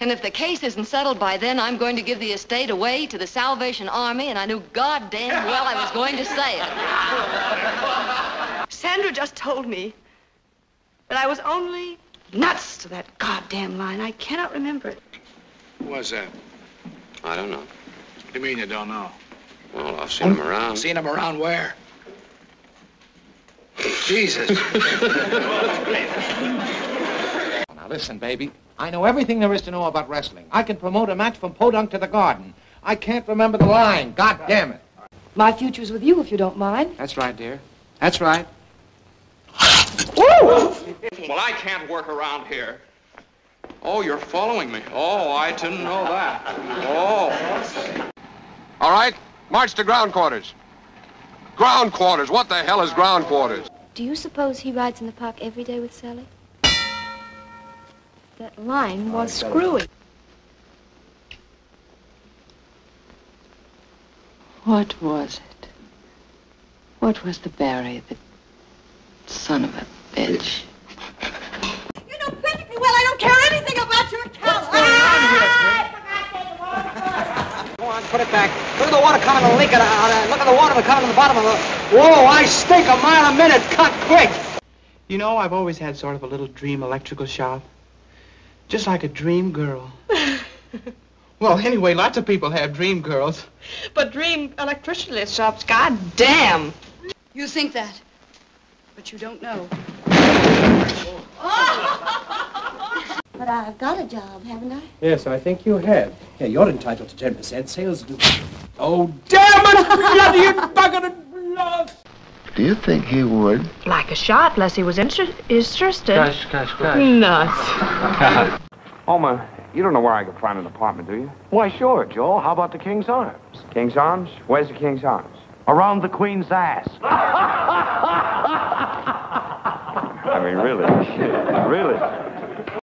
And if the case isn't settled by then, I'm going to give the estate away to the Salvation Army, and I knew goddamn well I was going to say it. Sandra just told me that I was only nuts to that goddamn line. I cannot remember it. Who was that? I don't know. What do you mean you don't know? Well, I've seen him around. Seen him around where? Jesus. Now, listen, baby. I know everything there is to know about wrestling. I can promote a match from Podunk to the Garden. I can't remember the line. God damn it. My future's with you, if you don't mind. That's right, dear. That's right. Woo! Well, I can't work around here. Oh, you're following me. Oh, I didn't know that. Oh. All right, march to ground quarters. Ground quarters. What the hell is ground quarters? Do you suppose he rides in the park every day with Sally? That line was screwy. What was it? What was the Barry, the son of a bitch? You know perfectly well I don't care anything about your cow. Go on, put it back. Look at the water coming to leak out. Look at the water coming to the bottom of the... Whoa, I stink a mile a minute. Cut quick. You know, I've always had sort of a little dream electrical shop. Just like a dream girl. Well, anyway, lots of people have dream girls. But dream electricity shops, goddamn. You think that, but you don't know. But I've got a job, haven't I? Yes, I think you have. Yeah, you're entitled to 10%. Sales do. Oh, damn it! Bloody bugger and bluff! Do you think he would? Like a shot, unless he was interested. Gosh. Nuts. Homer, you don't know where I could find an apartment, do you? Why, sure, Joel. How about the King's Arms? King's Arms? Where's the King's Arms? Around the Queen's ass. I mean, really.